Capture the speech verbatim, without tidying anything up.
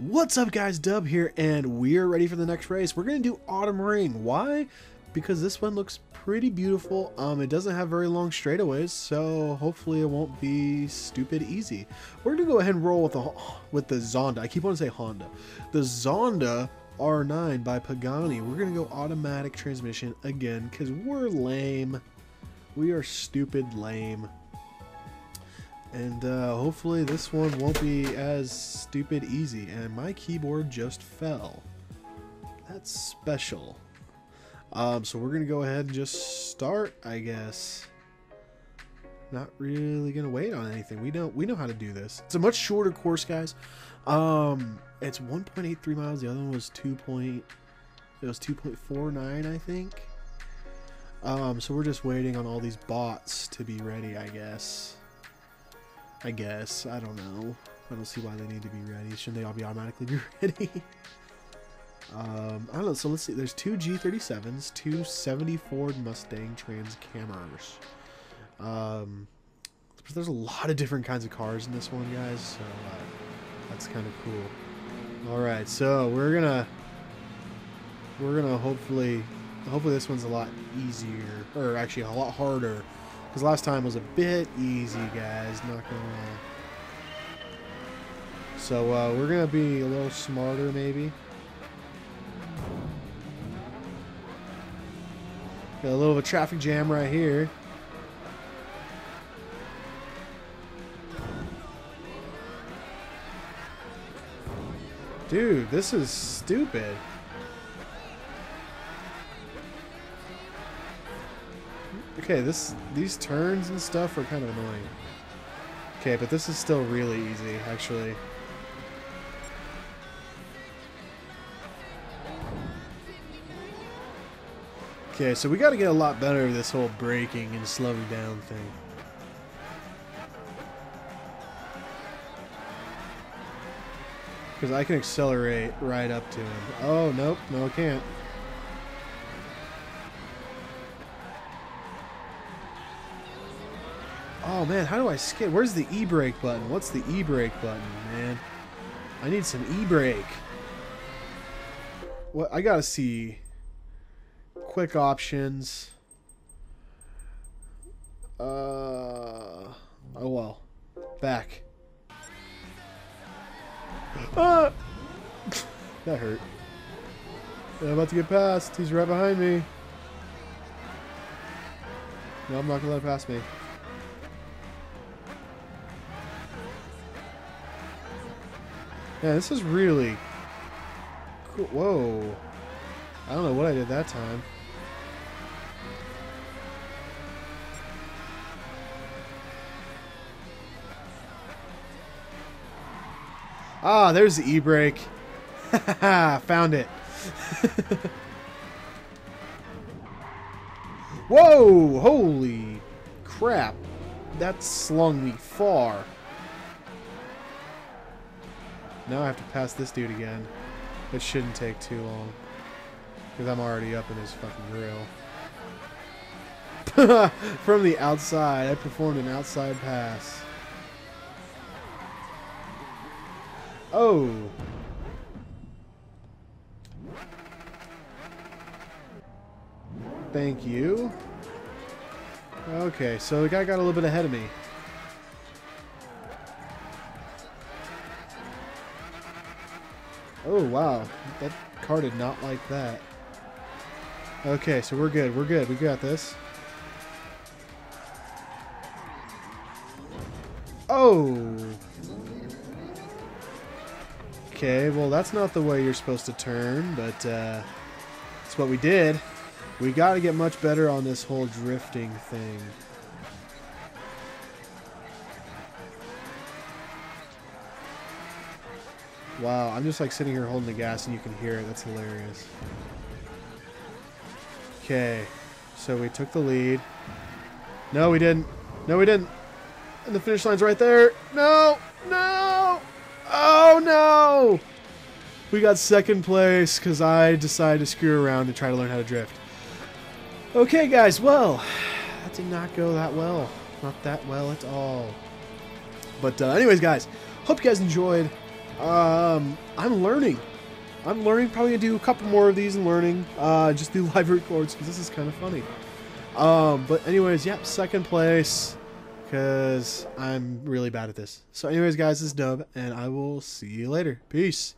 What's up guys, Dub here, and we're ready for the next race. We're going to do Autumn Ring. Why? Because this one looks pretty beautiful. Um, it doesn't have very long straightaways, so hopefully it won't be stupid easy. We're going to go ahead and roll with the, with the Zonda. I keep on saying Honda. The Zonda R nine by Pagani. We're going to go automatic transmission again because we're lame. We are stupid lame. And uh, hopefully this one won't be as stupid easy. And my keyboard just fell. That's special. Um, so we're gonna go ahead and just start, I guess. Not really gonna wait on anything. We don't. We know how to do this. It's a much shorter course, guys. Um, it's one point eight three miles. The other one was two point. It was two point four nine, I think. Um, so we're just waiting on all these bots to be ready, I guess. I guess. I don't know. I don't see why they need to be ready. Shouldn't they all be automatically be ready? um, I don't know. So let's see. There's two G thirty-sevens, two seventy Ford Mustang Trans Camaros. Um, there's a lot of different kinds of cars in this one, guys. So uh, that's kind of cool. All right. So we're gonna we're gonna hopefully hopefully this one's a lot easier, or actually a lot harder. Because last time was a bit easy, guys, not gonna lie. So uh, we're gonna be a little smarter, maybe. Got a little of a traffic jam right here. Dude, this is stupid. Okay, this these turns and stuff are kind of annoying. Okay, but this is still really easy, actually. Okay, so we got to get a lot better at this whole braking and slowing down thing. Because I can accelerate right up to him. Oh, nope, no, I can't. Oh man, how do I skip? Where's the E-Brake button? What's the E-Brake button, man? I need some E-Brake. Well, I gotta see. Quick options. Uh, oh well. Back. Ah! That hurt. I'm about to get past. He's right behind me. No, I'm not gonna let him pass me. Yeah, this is really cool. Whoa. I don't know what I did that time. Ah, there's the E-Brake. Found it. Whoa, holy crap. That slung me far. Now I have to pass this dude again. It shouldn't take too long. Because I'm already up in his fucking grill. From the outside. I performed an outside pass. Oh. Thank you. Okay, so the guy got a little bit ahead of me. Oh, wow. That car did not like that. Okay, so we're good. We're good. We got this. Oh! Okay, well, that's not the way you're supposed to turn, but uh, that's what we did. We got to get much better on this whole drifting thing. Wow, I'm just like sitting here holding the gas and you can hear it. That's hilarious. Okay, so we took the lead. No, we didn't. No, we didn't. And the finish line's right there. No, no. Oh, no. We got second place because I decided to screw around and try to learn how to drift. Okay, guys. Well, that did not go that well. Not that well at all. But uh, anyways, guys, hope you guys enjoyed. Um, I'm learning. I'm learning. Probably gonna do a couple more of these and learning. Uh, just do live records because this is kind of funny. Um, but anyways, yep, second place because I'm really bad at this. So anyways, guys, this is Dub, and I will see you later. Peace.